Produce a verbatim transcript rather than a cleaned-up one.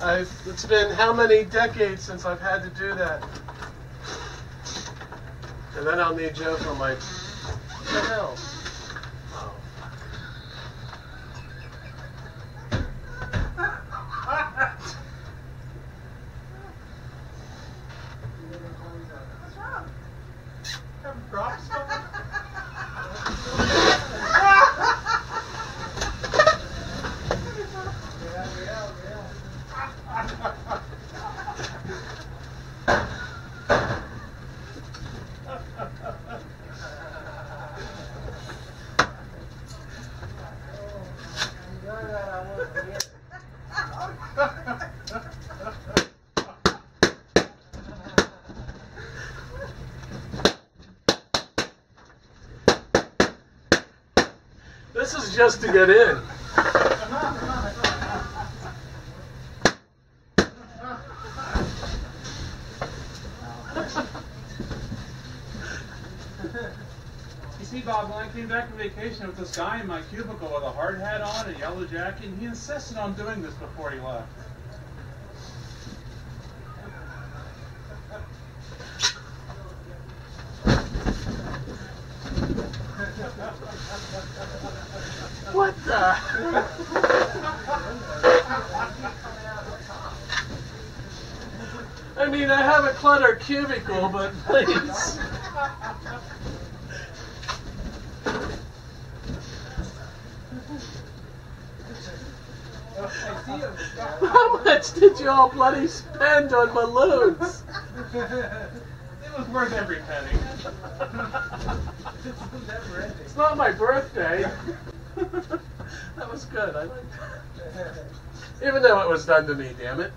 I've, it's been how many decades since I've had to do that? And then I'll need Joe for my, what the hell? This is just to get in. You see, Bob, when I came back from vacation with this guy in my cubicle with a hard hat on and a yellow jacket, and he insisted on doing this before he left. What the? I mean, I haven't cluttered cubicle, but please. How much did you all bloody spend on balloons? It was worth every penny. It's not my birthday. That was good. I liked it. Even though it was done to me, damn it.